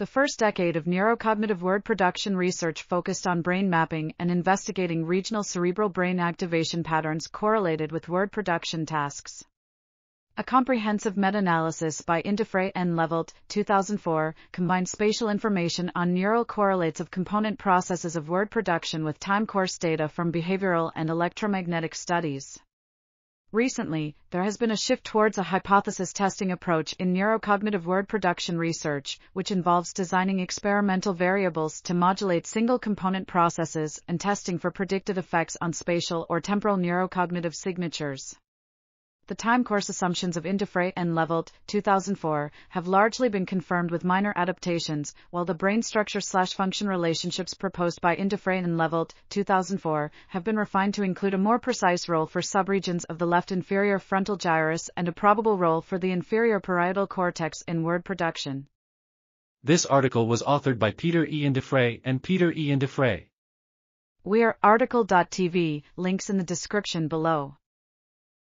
The first decade of neurocognitive word production research focused on brain mapping and investigating regional cerebral brain activation patterns correlated with word production tasks. A comprehensive meta-analysis by Indefrey and Levelt, 2004, combined spatial information on neural correlates of component processes of word production with time course data from behavioral and electromagnetic studies. Recently, there has been a shift towards a hypothesis testing approach in neurocognitive word production research, which involves designing experimental variables to modulate single component processes and testing for predicted effects on spatial or temporal neurocognitive signatures. The time course assumptions of Indefrey and Levelt, 2004, have largely been confirmed with minor adaptations, while the brain structure/function relationships proposed by Indefrey and Levelt, 2004, have been refined to include a more precise role for subregions of the left inferior frontal gyrus and a probable role for the inferior parietal cortex in word production. This article was authored by Peter E. Indefrey and Peter E. Indefrey. We are article.tv, links in the description below.